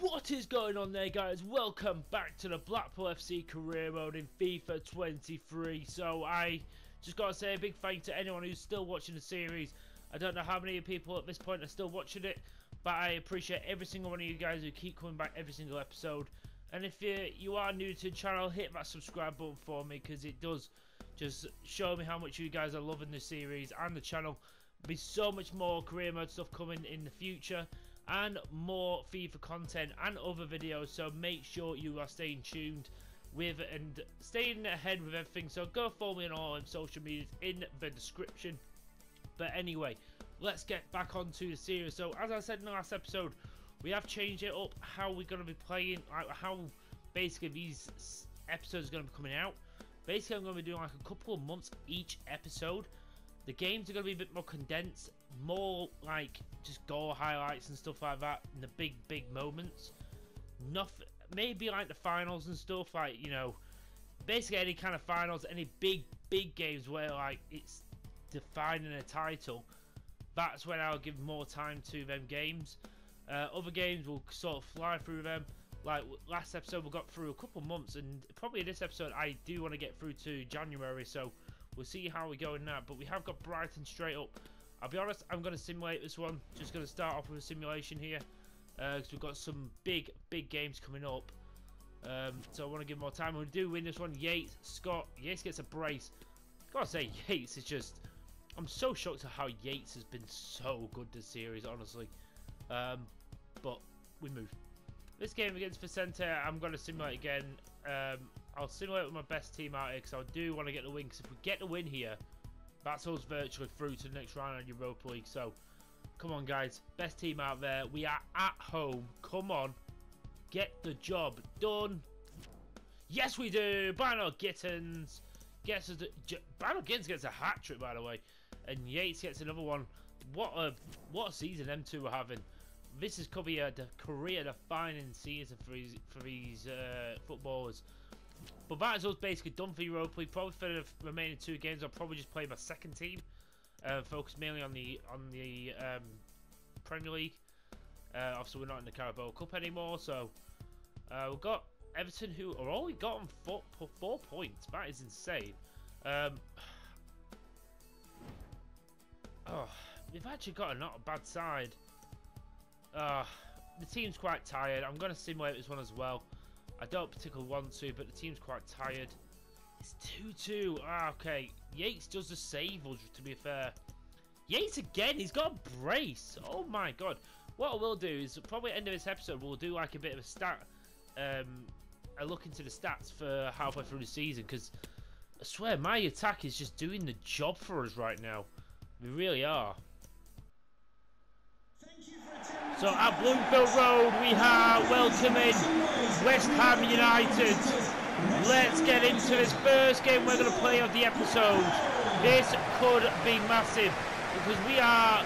What is going on there, guys? Welcome back to the Blackpool FC career mode in FIFA 23. So I just got to say a big thank you to anyone who's still watching the series. I don't know how many people at this point are still watching it, but I appreciate every single one of you guys who keep coming back every single episode. And if you are new to the channel, hit that subscribe button for me, because it does just show me how much you guys are loving the series and the channel. There'll be so much more career mode stuff coming in the future, and more FIFA content and other videos, so make sure you are staying tuned with and staying ahead with everything. So go follow me on all social medias in the description. But anyway, let's get back onto the series. So as I said in the last episode, we have changed it up how we're going to be playing, like how basically these episodes are going to be coming out. Basically I'm going to be doing like a couple of months each episode. The games are going to be a bit more condensed, more like just goal highlights and stuff like that, and the big moments. Nothing, maybe like the finals and stuff, like, you know, basically any kind of finals, any big games where like it's defining a title. That's when I'll give more time to them games. Other games will sort of fly through them. Like last episode, we got through a couple months, and probably this episode I do want to get through to January. So we'll see how we go in that, but we have got Brighton straight up. I'll be honest, I'm going to simulate this one. Just going to start off with a simulation here, because we've got some big games coming up. So I want to give more time. We do win this one. Yates gets a brace. I've got to say, Yates is just... I'm so shocked at how Yates has been so good this series, honestly. But we move. This game against Vicente, I'm going to simulate again. I'll simulate with my best team out here, because I do want to get the win, because if we get the win here, that's us virtually through to the next round of Europa League. So come on, guys, best team out there. We are at home. Come on, get the job done. Yes, we do. Branko Gittens gets a hat trick, by the way, and Yates gets another one. What a season them two are having. This is could be a career-defining season for these footballers. But that is us basically done for Europa League. Probably for the remaining two games, I'll probably just play my second team, focus mainly on the Premier League. Obviously, we're not in the Carabao Cup anymore, so we've got Everton, who are only gotten four points. That is insane. We've actually got not a bad side. The team's quite tired. I'm going to simulate this one as well. I don't particularly want to, but the team's quite tired. It's 2-2. Okay. Yates does the save, to be fair. Yates again. He's got a brace. Oh, my God. What I will do is probably at the end of this episode, we'll do like a bit of a stat. A look into the stats for halfway through the season, because I swear my attack is just doing the job for us right now. We really are. So at Bloomfield Road we are welcoming West Ham United. Let's get into this first game we're going to play of the episode. This could be massive, because we are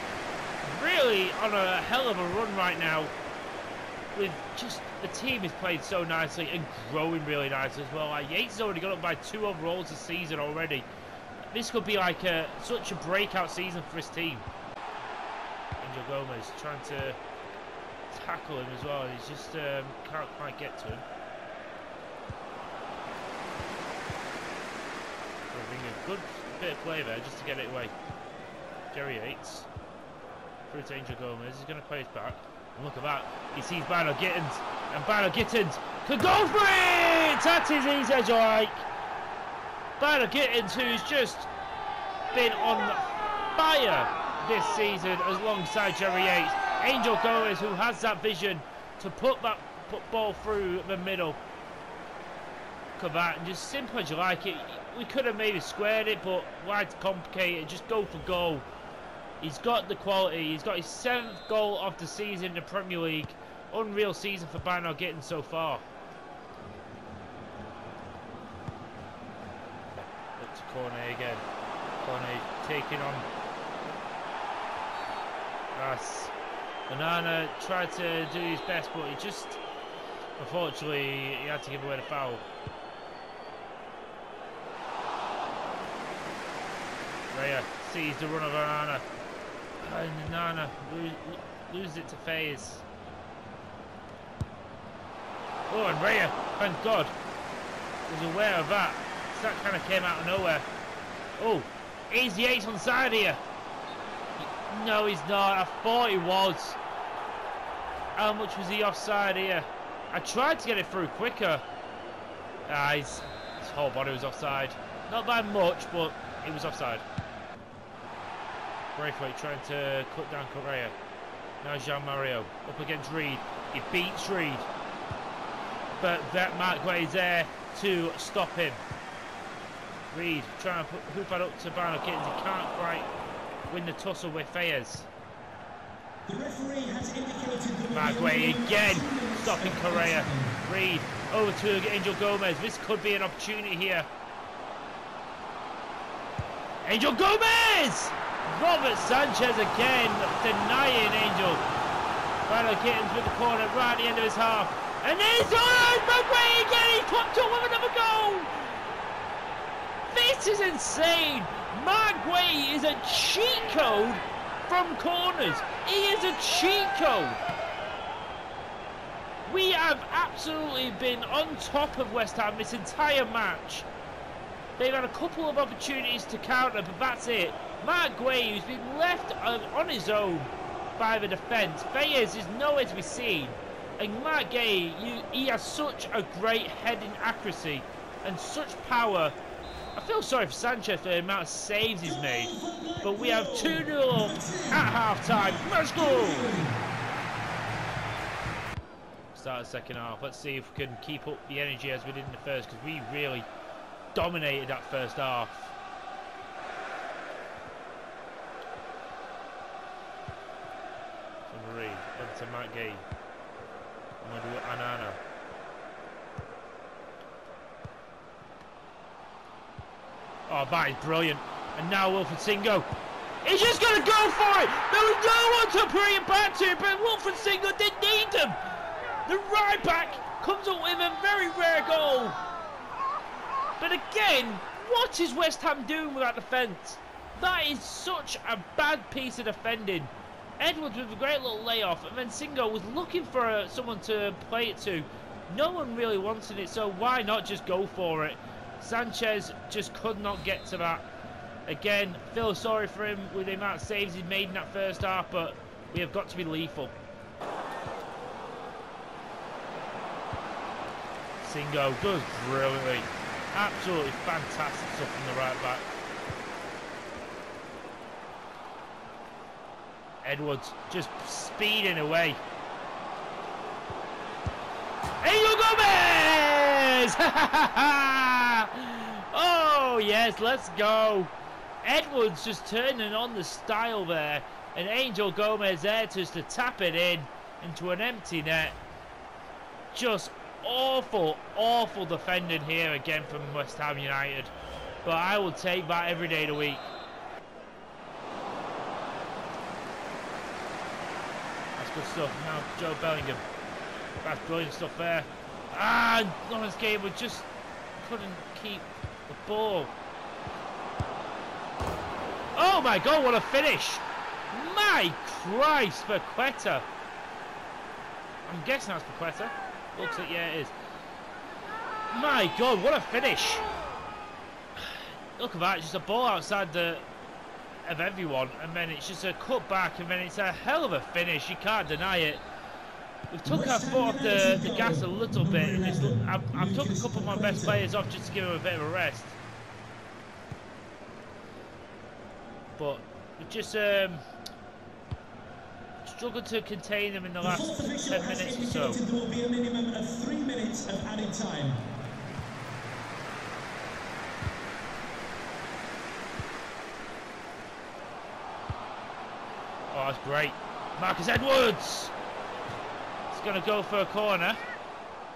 really on a hell of a run right now. With just the team is played so nicely and growing really nice as well. Like Yates has already got up by 2 overalls this season already. This could be like such a breakout season for his team. Angel Gomes trying to tackle him as well. He's just can't quite get to him. Bring a good bit of play there just to get it away. Jerry Yates through to Angel Gomes. He's going to play his back. And look at that. He sees Branko Gittens, and Branko Gittens could go for it. That is easy, like. Branko Gittens, who's just been on fire this season alongside Jerry Yates. Angel Gomes, who has that vision to put that ball through the middle. Look at that, and just simple as you like it. We could have maybe squared it, but why complicate it? Just go for goal. He's got the quality. He's got his 7th goal of the season in the Premier League. Unreal season for Branko Gittens so far. Up to Cornet again. Cornet taking on Rass. Onana tried to do his best, but he just, unfortunately, he had to give away the foul. Raya sees the run of Onana, and Onana loses it to Faze. Oh, and Raya, thank God, was aware of that. That kind of came out of nowhere. Oh, is Yates on side here? No, he's not. I thought he was. How much was he offside here? I tried to get it through quicker. Ah, his whole body was offside. Not by much, but it was offside. Braithwaite trying to cut down Correa. Now Jean Mario up against Reid. He beats Reid, but that Mark Way is there to stop him. Reid trying to hoop that up to Barno Gittens. He can't quite win the tussle with Fayez. The referee has indicated the Mark Way again stopping Correa. Reid over to Angel Gomes. This could be an opportunity here. Angel Gomes! Robert Sanchez again denying Angel. Barno Gittens with the corner right at the end of his half. And there's Mark Way again. He's popped up with another goal. This is insane. Mark Way is a cheat code from corners. He is a cheat code. We have absolutely been on top of West Ham this entire match. They've had a couple of opportunities to counter, but that's it. Mark Way, who's been left on his own by the defence. Fayez is nowhere to be seen. And Mark Way, he has such a great heading accuracy and such power. I feel sorry for Sanchez for the amount of saves he's made. But we have 2-0 at half-time. Let's go! Start the second half. Let's see if we can keep up the energy as we did in the first, because we really dominated that first half. To Marie, over to Matt Gay. Madu Anana. Oh, that is brilliant. And now Wilfred Singo. He's just going to go for it. There was no one to bring it back to, but Wilfred Singo didn't need him. The right back comes up with a very rare goal. But again, what is West Ham doing with that defence? That is such a bad piece of defending. Edwards with a great little layoff, and then Singo was looking for someone to play it to. No one really wanted it, so why not just go for it? Sanchez just could not get to that. Again, feel sorry for him with the amount of saves he's made in that first half, but we have got to be lethal. Singo does brilliantly. Absolutely fantastic stuff from the right back. Edwards just speeding away. Angel Gomes! Ha ha ha! Oh yes, let's go. Edwards just turning on the style there, and Angel Gomes there just to tap it in into an empty net. Just awful, awful defending here again from West Ham United, but I will take that every day of the week. That's good stuff. Now Joe Bellingham, that's brilliant stuff there. And Lawrence Gable just couldn't keep the ball. Oh my God, what a finish. My Christ, Paqueta. I'm guessing that's Paqueta. Looks like, yeah, it is. My God, what a finish. Look at that, just a ball outside the of everyone, and then it's just a cut back, and then it's a hell of a finish. You can't deny it. We've took our foot off the gas a little bit. And it's, I've took a couple of my best players off just to give them a bit of a rest. But we just struggled to contain them in the last 10 minutes or so. There will be a minimum of 3 minutes of added time. Oh, that's great. Marcus Edwards! Going to go for a corner.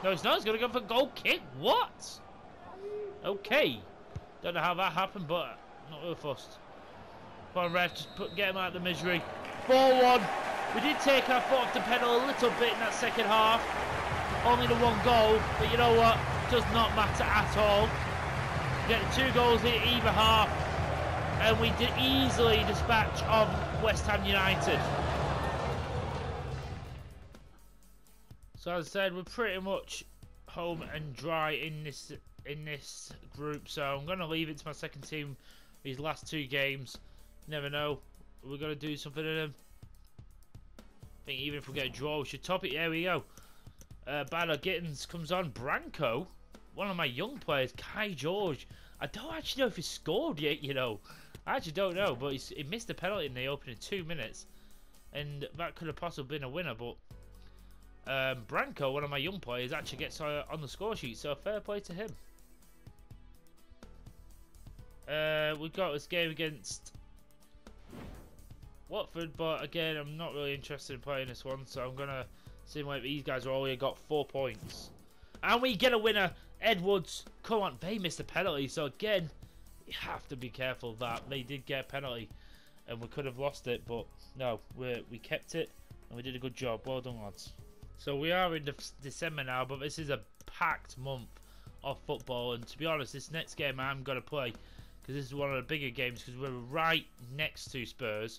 No, it's not. It's going to go for a goal kick. What? Okay. Don't know how that happened, but not real fussed. Come on, Rev. Just get him out of the misery. 4-1. We did take our foot off the pedal a little bit in that second half. Only the one goal, but you know what? It does not matter at all. We get the 2 goals in either half, and we did easily dispatch of West Ham United. So as I said, we're pretty much home and dry in this group, so I'm gonna leave it to my second team these last two games. Never know, we're gonna do something to them. I think even if we get a draw, we should top it. There we go. Battle Gittens comes on. Branko, one of my young players. Kai George. I don't actually know if he scored yet, you know. I actually don't know, but he missed a penalty in the opening 2 minutes, and that could have possibly been a winner. But Branko, one of my young players, actually gets on the score sheet, so fair play to him. We've got this game against Watford, but again, I'm not really interested in playing this one, so I'm going to see whether these guys have already got 4 points. And we get a winner, Edwards. Come on, they missed a penalty, so again, you have to be careful that they did get a penalty, and we could have lost it, but no, we kept it, and we did a good job. Well done, lads. So we are in December now, but this is a packed month of football, and to be honest, this next game I'm going to play, because this is one of the bigger games, because we're right next to Spurs.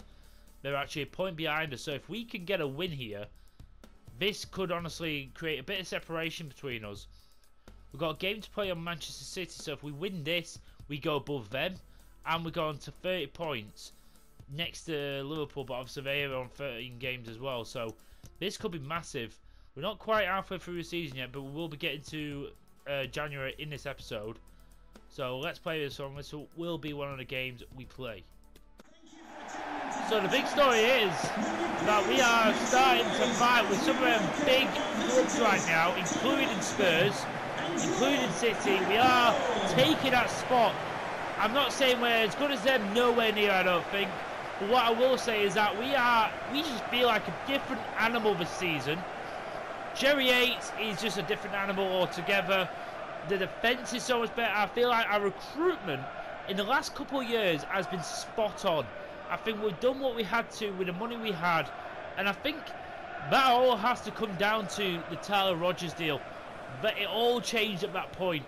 They're actually a point behind us, so if we can get a win here, this could honestly create a bit of separation between us. We've got a game to play on Manchester City, so if we win this, we go above them, and we go on to 30 points next to Liverpool, but obviously they are on 13 games as well, so this could be massive. We're not quite halfway through the season yet, but we will be getting to January in this episode, so let's play this one. This will be one of the games we play. So the big story is that we are starting to fight with some of them big clubs right now, including Spurs, including City. We are taking that spot. I'm not saying we're as good as them, nowhere near, I don't think. But what I will say is that we just feel like a different animal this season. Jerry Yates is just a different animal altogether. The defence is so much better. I feel like our recruitment in the last couple of years has been spot on. I think we've done what we had to with the money we had, and I think that all has to come down to the Tyler Rodgers deal. But it all changed at that point.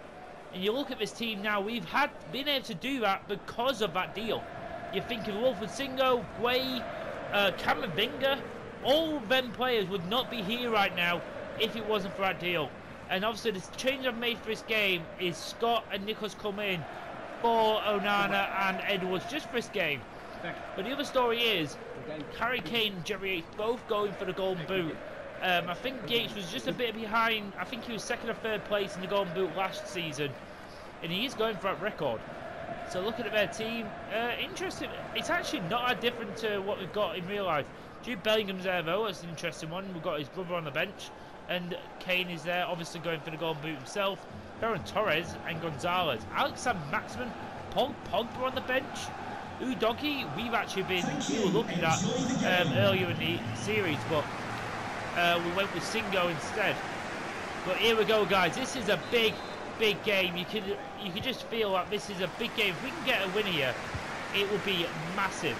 And you look at this team now, we've had been able to do that because of that deal. You're thinking Wilfred Singo, Guay, Camavinga, all them players would not be here right now if it wasn't for that deal. And obviously the change I've made for this game is Scott and Nicholas come in for Onana and Edwards just for this game. But the other story is, Harry Kane and Jerry Yates both going for the golden boot. I think Yates was just a bit behind. I think he was second or third place in the golden boot last season, and he is going for that record. So looking at their team, interesting. It's actually not that different to what we've got in real life. Jude Bellingham's there though, that's an interesting one. We've got his brother on the bench, and Kane is there, obviously going for the golden boot himself. Ferran Torres and Gonzalez. Alexander Maximin, Paul Pogba on the bench. Udogi, we've actually been looking at earlier in the series, but we went with Singo instead. But here we go, guys. This is a big, big game. You can just feel that this is a big game. If we can get a win here, it will be massive.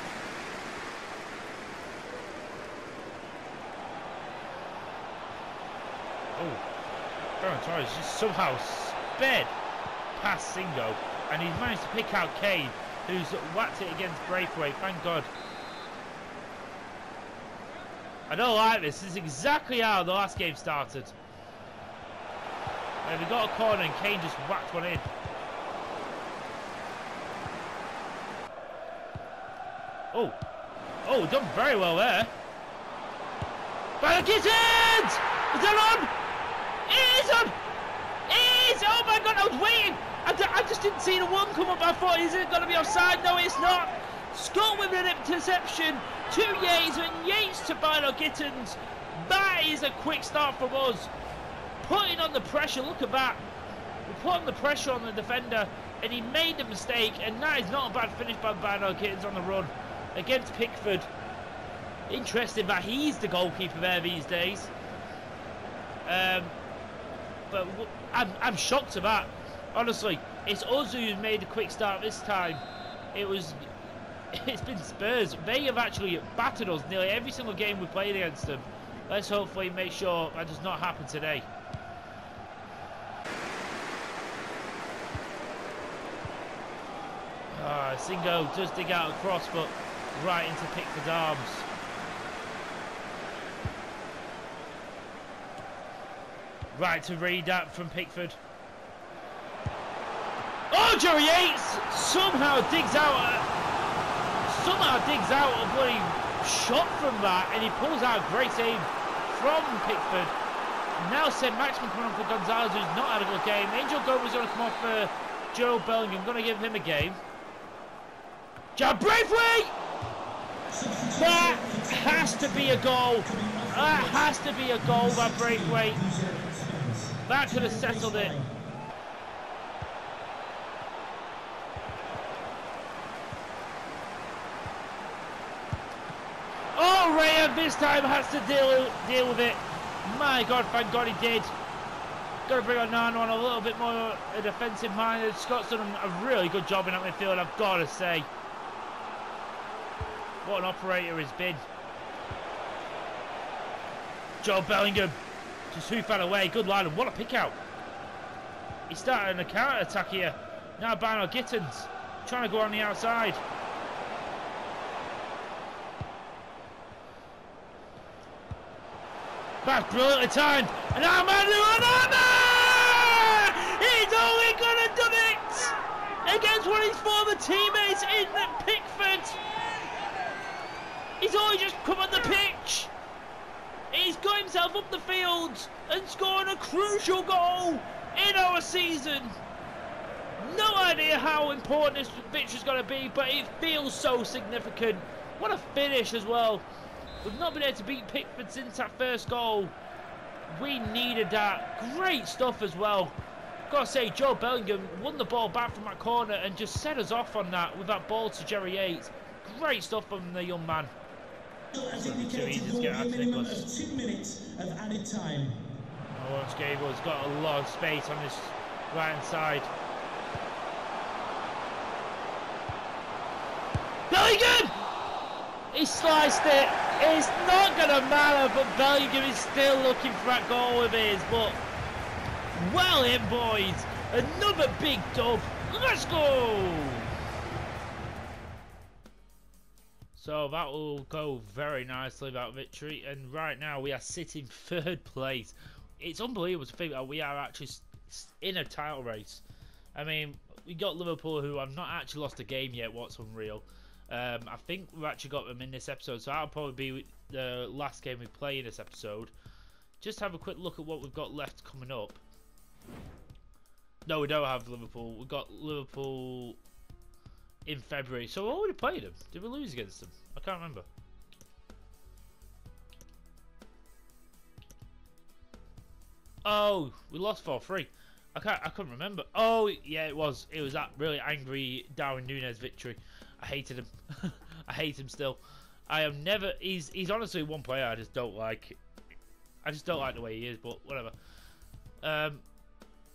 Oh, Ferran Torres just somehow sped past Singo, and he's managed to pick out Kane, who's whacked it against Braithwaite, thank God. I don't like this. This is exactly how the last game started. And we got a corner and Kane just whacked one in. Oh. Oh, done very well there. By the Gittens! Is that on? It is on! It is! Oh my God, I was waiting! I just didn't see the one come up. I thought, is it going to be offside? No, it's not. Scott with an interception to Yates, and Yates to Bino Gittens. That is a quick start from us, putting on the pressure. Look at that. We put on the pressure on the defender, and he made the mistake, and that is not a bad finish by Bino Gittens on the run against Pickford. Interesting that he's the goalkeeper there these days. But I'm shocked at that. Honestly, it's us who's made a quick start this time. It's been Spurs. They have actually battered us nearly every single game we played against them. Let's hopefully make sure that does not happen today. Ah, Singo does dig out a cross, but right into Pickford's arms. Right to Reid up from Pickford. Oh, Joe Yates somehow digs out a bloody shot from that, and he pulls out a great save from Pickford. Now said Maxman coming on for Gonzalez, who's not had a good game. Angel Gomes going to come off for Joe Bellingham, going to give him a game. Jab briefly! That has to be a goal. That has to be a goal, that Braithwaite. That could have settled it. Oh, Raya this time has to deal with it. My God, thank God he did. Got to bring on Nano on a little bit more defensive minded. Scott's done a really good job in that midfield, I've got to say. What an operator he's been. Joe Bellingham, just who fell away, good line, and what a pick out. He started a counter attack here. Now Bano Gittens, trying to go on the outside. That's brilliantly timed, and Armando Onana! He's only going to do it! Against one of his former teammates in Pickford. He's only just come on the pitch. He's got himself up the field and scoring a crucial goal in our season. No idea how important this pitch is going to be, but it feels so significant. What a finish as well. We've not been able to beat Pickford since that first goal. We needed that. Great stuff as well. Got to say, Joe Bellingham won the ball back from that corner and just set us off on that with that ball to Jerry Yates. Great stuff from the young man. Lawrence Gable's got a lot of space on this right hand side. Bellingham! He sliced it. It's not going to matter, but Bellingham is still looking for that goal of his. But well in, boys. Another big dub. Let's go! So that will go very nicely, that victory. And right now we are sitting third place. It's unbelievable to think that we are actually in a title race. I mean, we got Liverpool, who have not actually lost a game yet. What's unreal. I think we've actually got them in this episode, so that'll probably be the last game we play in this episode. Just have a quick look at what we've got left coming up. No, we don't have Liverpool. We've got Liverpool in February, so we already played them. Did we lose against them? I can't remember. Oh, we lost 4-3. I couldn't remember. Oh, yeah, it was. It was that really angry Darwin Núñez victory. I hated him. I hate him still. I am never. He's honestly one player I just don't like. I just don't like the way he is. But whatever.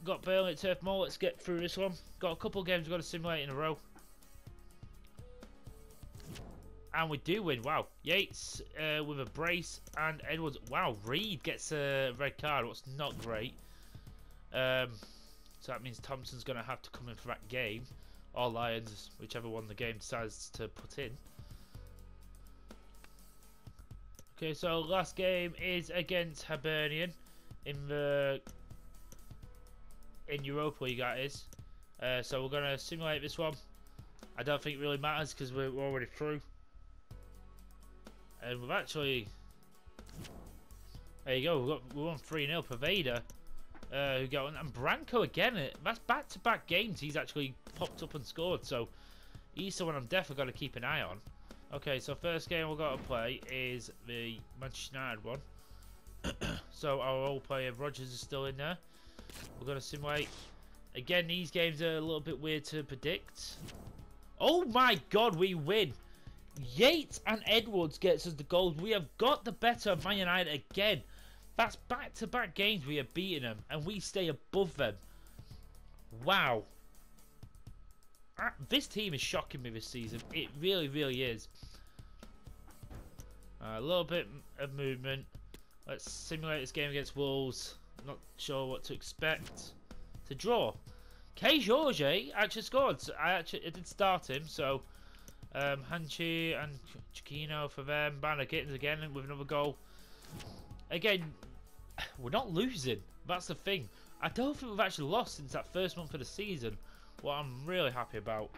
Got Burnley at Turf Moor. Let's get through this one. Got a couple of games we've got to simulate in a row. And we do win. Wow. Yates with a brace and Edwards. Wow. Reid gets a red card. What's not great. So that means Thompson's going to have to come in for that game. Or Lions, whichever one the game decides to put in. Okay, so last game is against Hibernian in Europa League, that is. So we're going to simulate this one. I don't think it really matters because we're already through. And we've actually... There you go, we've won 3-0. Pervader. Who got on, and Branko again. That's back-to-back games he's actually popped up and scored, so he's someone I'm definitely got to keep an eye on. Okay, so first game we've got to play is the Manchester United one. So our old player Rogers is still in there. We're going to simulate. Again, these games are a little bit weird to predict. Oh my God, we win. Yates and Edwards gets us the goals. We have got the better of Man United again. That's back-to-back games we are beating them, and we stay above them. Wow. This team is shocking me this season. It really, really is. A little bit of movement. Let's simulate this game against Wolves. Not sure what to expect. It's a draw. Kai George actually scored. So I did start him, so... Hanchi and Chiquino for them. Banner Gittens again with another goal. Again, we're not losing. That's the thing. I don't think we've actually lost since that first month of the season. What I'm really happy about.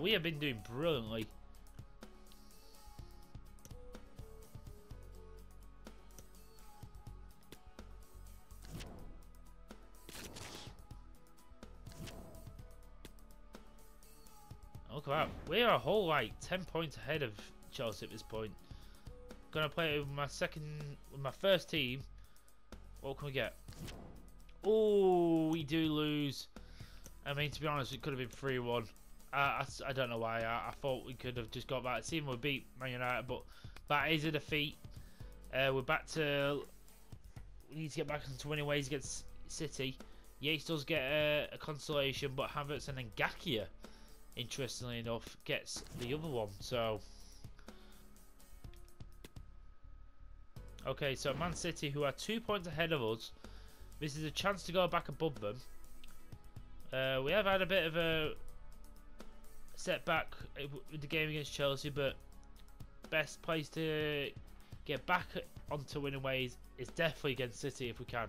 We have been doing brilliantly. Look at that. We are a whole like 10 points ahead of Chelsea at this point. Gonna play with my first team. What can we get? Oh, we do lose. I mean, to be honest, it could have been 3-1. I don't know why. I thought we could have just got that. Seeing we beat Man United, but that is a defeat. We're back to. We need to get back into winning ways against City. Yates does get a consolation, but Havertz and Ngakia, interestingly enough, gets the other one. So. Okay, so Man City, who are 2 points ahead of us, this is a chance to go back above them. We have had a bit of a setback with the game against Chelsea, but best place to get back onto winning ways is definitely against City if we can.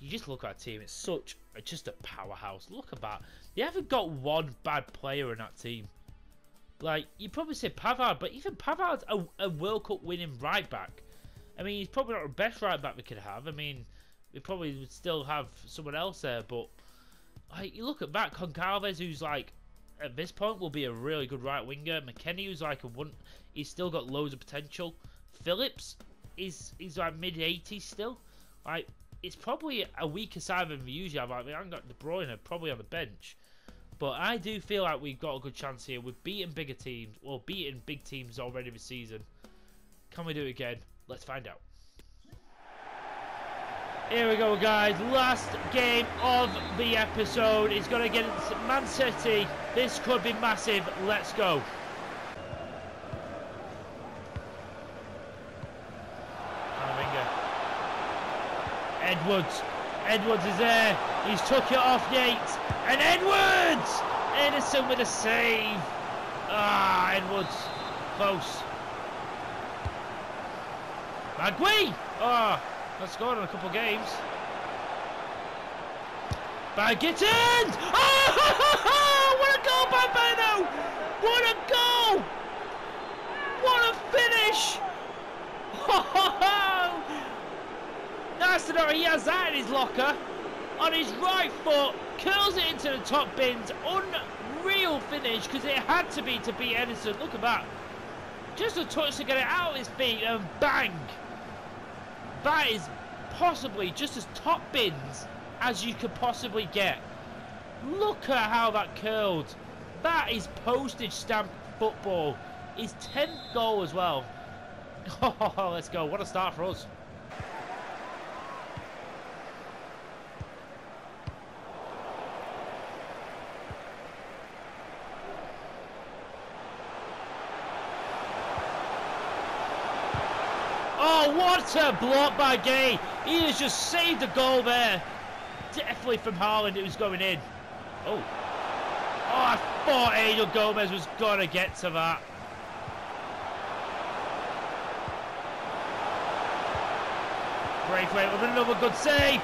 You just look at our team; it's such just a powerhouse. Look at that; they haven't got one bad player in that team. Like you probably say Pavard, but even Pavard's a World Cup winning right back. I mean, he's probably not the best right back we could have. I mean, we probably would still have someone else there, but like, you look at that, Goncalves, who's like at this point will be a really good right winger. McKennie, who's like he's still got loads of potential. Phillips is like mid-80s still. Like it's probably a weaker side than we usually have. Like we haven't got De Bruyne probably on the bench, but I do feel like we've got a good chance here. We've beaten bigger teams, or beaten big teams already this season. Can we do it again? Let's find out. Here we go, guys. Last game of the episode is going against Man City. This could be massive. Let's go. Edwards. Edwards is there. He's took it off Yates. And Edwards! Ederson with a save. Ah, Edwards. Close. Bagui! Oh, that's scored in a couple of games. By Gittens! Oh, what a goal by Beno! What a goal! What a finish! Oh, nice to know he has that in his locker. On his right foot, curls it into the top bins. Unreal finish, because it had to be to beat Ederson. Look at that. Just a touch to get it out of his feet and bang! That is possibly just as top bins as you could possibly get. Look at how that curled. That is postage stamp football. His 10th goal as well. Oh, let's go. What a start for us. Oh, what a block by Gay. He has just saved the goal there. Definitely from Haaland, it was going in. Oh. Oh, I thought Angel Gomes was going to get to that. Braithwaite with another good save.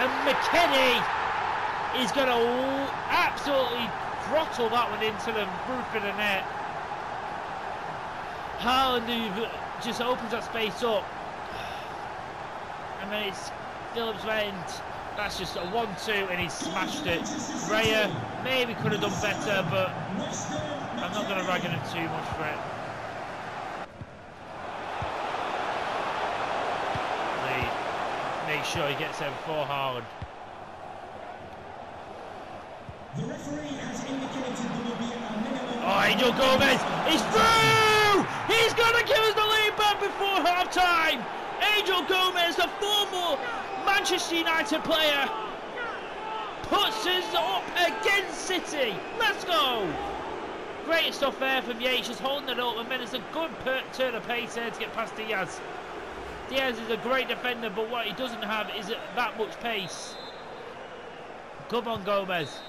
And McKennie is going to absolutely throttle that one into the roof of the net. Haaland just opens that space up, and then it's Phillips end. That's just a 1-2, and he smashed it. Raya maybe could have done better, but I'm not going to rag on him too much for it. Make sure he gets there before Haaland. The referee has indicated there will be a minimum. Oh, Angel Gomes is through! He's going to give us the lead back before half-time! Angel Gomes, the former Manchester United player, puts us up against City. Let's go! Great stuff there from Yates, just holding it up, and then it's a good turn of pace there to get past Diaz. Diaz is a great defender, but what he doesn't have is that much pace. Come on, Gomes.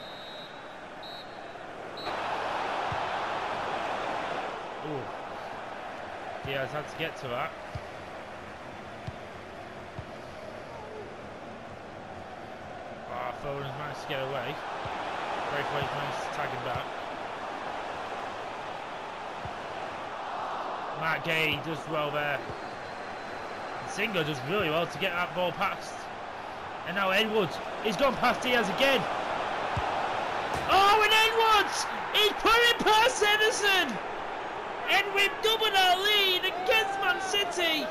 Ooh. Diaz had to get to that. Foden has managed to get away. Braithwaite's managed to tag him back. Matt Gay does well there. And Singo does really well to get that ball past. And now Edwards. He's gone past Diaz again. Oh, and Edwards! He's put it past Ederson! And we've doubled our lead against Man City.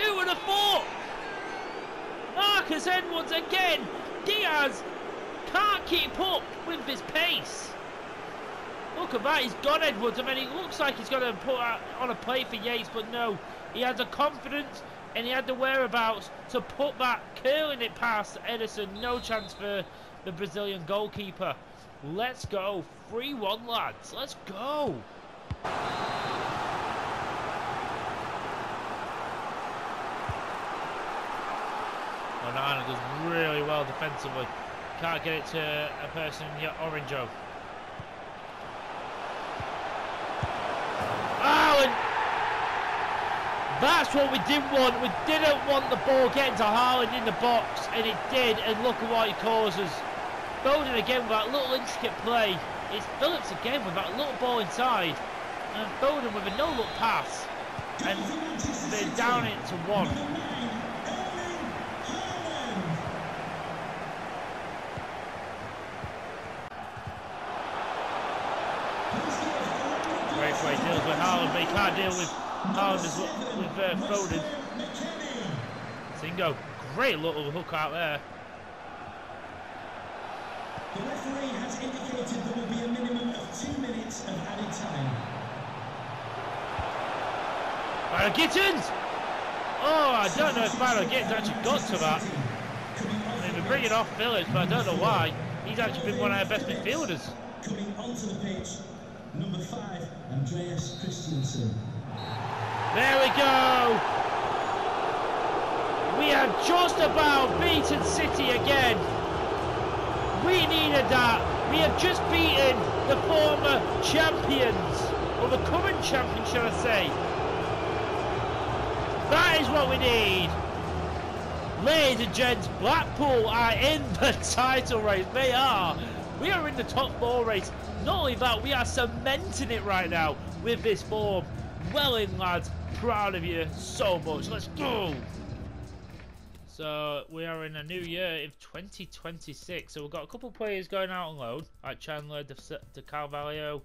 Who would have thought? Marcus Edwards again. Diaz can't keep up with his pace. Look at that, he's gone Edwards. I mean, it looks like he's going to put out on a play for Yates, but no. He had the confidence and he had the whereabouts to put that, curling it past Ederson. No chance for the Brazilian goalkeeper. Let's go. 3-1, lads. Let's go. Onana does really well defensively. Can't get it to a person in your orange-o. Oh, and that's what we didn't want. We didn't want the ball getting to Haaland in the box, and it did, and look at what he causes. Foden again with that little intricate play. It's Phillips again with that little ball inside. And Foden with a no-look pass. And they're down it to one. Braithwaite deals with Haaland, but he can't deal with Haaland as well, with Foden. Singo, great little hook out there. The referee has indicated there will be a minimum of 2 minutes of added time. Barrow Gittens! Oh, I don't know if Barrow Gittens actually got to that. They've been bringing off Phillips, but I don't know why. He's actually been one of our best midfielders. Coming onto the pitch, number 5, Andreas Christensen. There we go! We have just about beaten City again. We needed that. We have just beaten the former champions, or the current champion, shall I say. That is what we need. Ladies and gents, Blackpool are in the title race. They are. We are in the top 4 race. Not only that, we are cementing it right now with this form. Well in, lads. Proud of you so much. Let's go. So we are in a new year of 2026. So we've got a couple of players going out on loan, like Chandler, De Carvalho,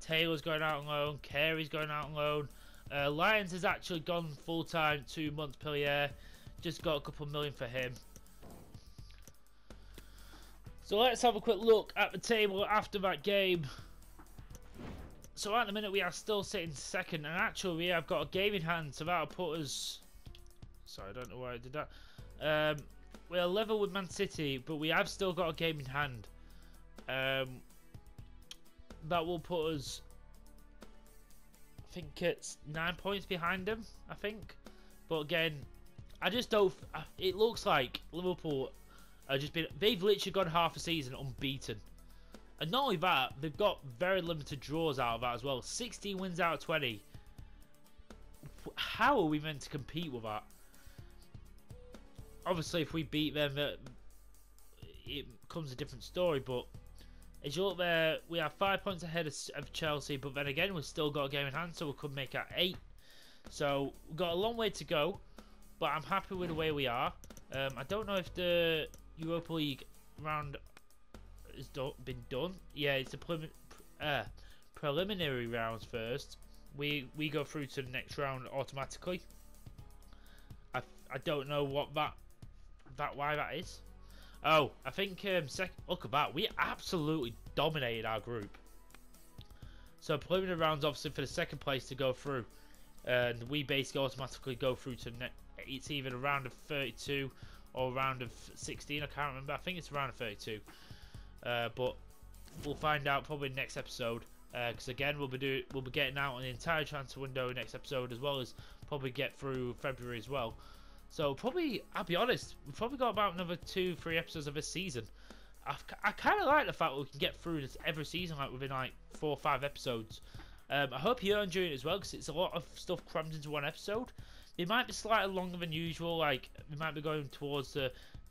Taylor's going out on loan, Carey's going out on loan. Lions has actually gone full time to Montpellier. Just got a couple million for him. So let's have a quick look at the table after that game. So at the minute we are still sitting second, and actually we have got a game in hand, so that'll put us. Sorry, I don't know why I did that. We're level with Man City, but we have still got a game in hand. That will put us, I think it's 9 points behind them, I think. But again, I just don't, it looks like Liverpool have just been, they've literally gone half a season unbeaten. And not only that, they've got very limited draws out of that as well. 16 wins out of 20. How are we meant to compete with that? Obviously, if we beat them, it becomes a different story. But as you look there, we are 5 points ahead of Chelsea. But then again, we've still got a game in hand, so we could make that 8. So we've got a long way to go, but I'm happy with the way we are. I don't know if the Europa League round has been done. Yeah, it's the preliminary rounds first. We go through to the next round automatically. I don't know what why that is. Oh, I think look at that, we absolutely dominated our group. So preliminary rounds obviously for the second place to go through, and we basically automatically go through to it's either a round of 32 or a round of 16. I can't remember. I think it's a round of 32, but we'll find out probably next episode. Because again, we'll be getting out on the entire transfer window next episode, as well as probably get through February as well. So probably, I'll be honest, we've probably got about another 2-3 episodes of this season. I kind of like the fact that we can get through this every season, like within like 4 or 5 episodes. I hope you're enjoying it as well, because it's a lot of stuff crammed into one episode. It might be slightly longer than usual, like we might be going towards the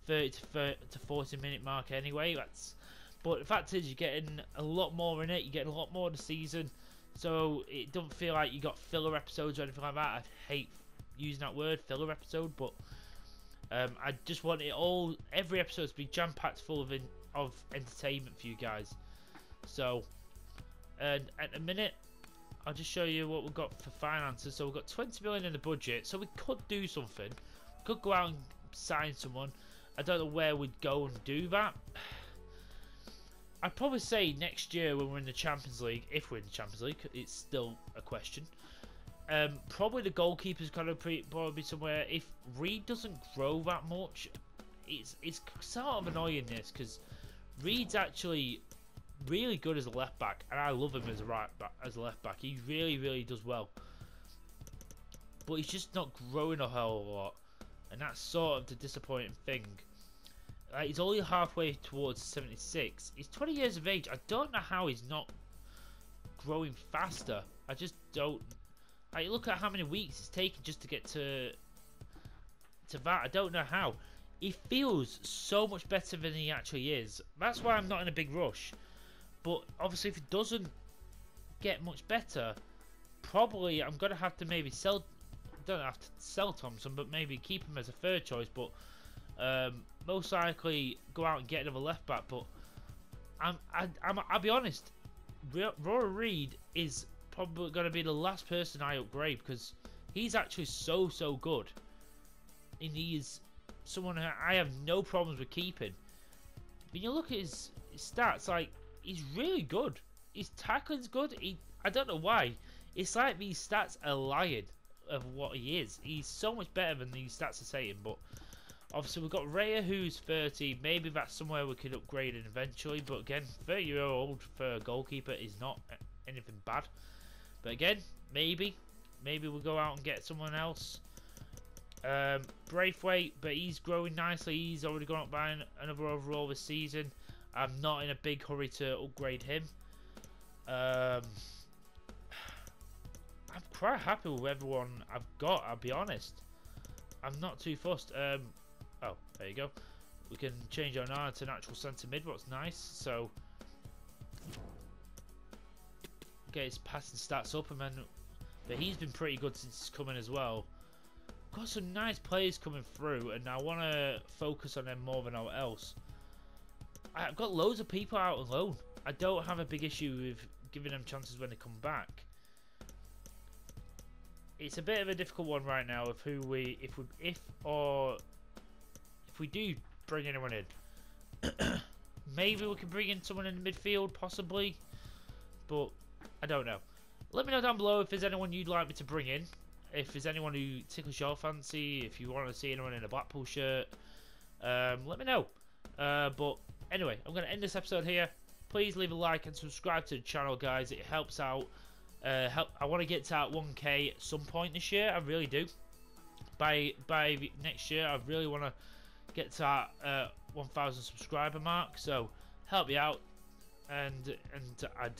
30 to 40 minute mark anyway. But the fact is, you're getting a lot more in it. You're getting a lot more this season, so it doesn't feel like you got filler episodes or anything like that. I hate using that word, filler episode, but I just want it all, every episode, to be jam-packed full of entertainment for you guys. So, and at the minute, I'll just show you what we've got for finances. So we've got 20 million in the budget, so we could do something. We could go out and sign someone. I don't know where we'd go and do that. I'd probably say next year when we're in the Champions League, if we're in the Champions League, it's still a question. Probably the goalkeeper's got to probably be somewhere. If Reid doesn't grow that much, it's sort of annoying this, because Reid's actually really good as a left back, and I love him as a right back, as a left back. He really does well, but he's just not growing a whole lot, and that's sort of the disappointing thing. He's only halfway towards 76. He's 20 years of age. I don't know how he's not growing faster. I just don't. Look at how many weeks it's taken just to get to that. I don't know how. He feels so much better than he actually is. That's why I'm not in a big rush. But obviously, if it doesn't get much better, probably I'm gonna have to maybe sell. Don't have to sell Thompson, but maybe keep him as a third choice. But most likely go out and get another left back. But I'll be honest. Rora Reid is probably going to be the last person I upgrade, because he's actually so good, and he is someone I have no problems with keeping. When you look at his stats, like, he's really good. His tackling's good. I don't know why. It's like these stats are lying of what he is. He's so much better than these stats are saying. But obviously we've got Raya, who's 30. Maybe that's somewhere we could upgrade in eventually. But again, 30-year-old for a goalkeeper is not anything bad. But again, maybe we'll go out and get someone else. Braithwaite, but he's growing nicely. He's already gone up by another overall this season. I'm not in a big hurry to upgrade him. I'm quite happy with everyone I've got, I'll be honest. I'm not too fussed. Oh, there you go. We can change our nana to natural centre mid, what's nice. So get his passing stats up, and then, but he's been pretty good since he's coming as well. Got some nice players coming through, and I want to focus on them more than else. I've got loads of people out on loan. I don't have a big issue with giving them chances when they come back. It's a bit of a difficult one right now of who we, if we do bring anyone in. Maybe we can bring in someone in the midfield, possibly, but I don't know. Let me know down below if there's anyone you'd like me to bring in. If there's anyone who tickles your fancy, if you want to see anyone in a Blackpool shirt, let me know. But anyway, I'm going to end this episode here. Please leave a like and subscribe to the channel, guys. It helps out. I want to get to that 1K at some point this year. I really do. By next year, I really want to get to that 1,000 subscriber mark. So help me out, and I'd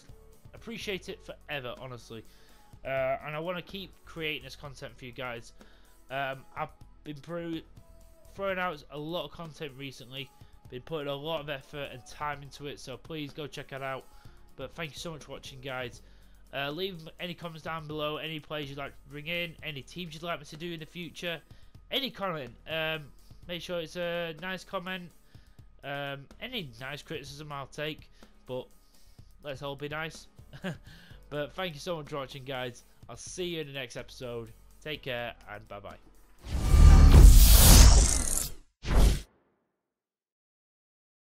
appreciate it forever, honestly. And I want to keep creating this content for you guys. I've been throwing out a lot of content recently, been putting a lot of effort and time into it, so please go check it out. But thank you so much for watching, guys. Leave any comments down below, any players you'd like to bring in, any teams you'd like me to do in the future, any comment. Make sure it's a nice comment. Any nice criticism I'll take, but let's all be nice. But thank you so much for watching, guys. I'll see you in the next episode. Take care, and bye-bye.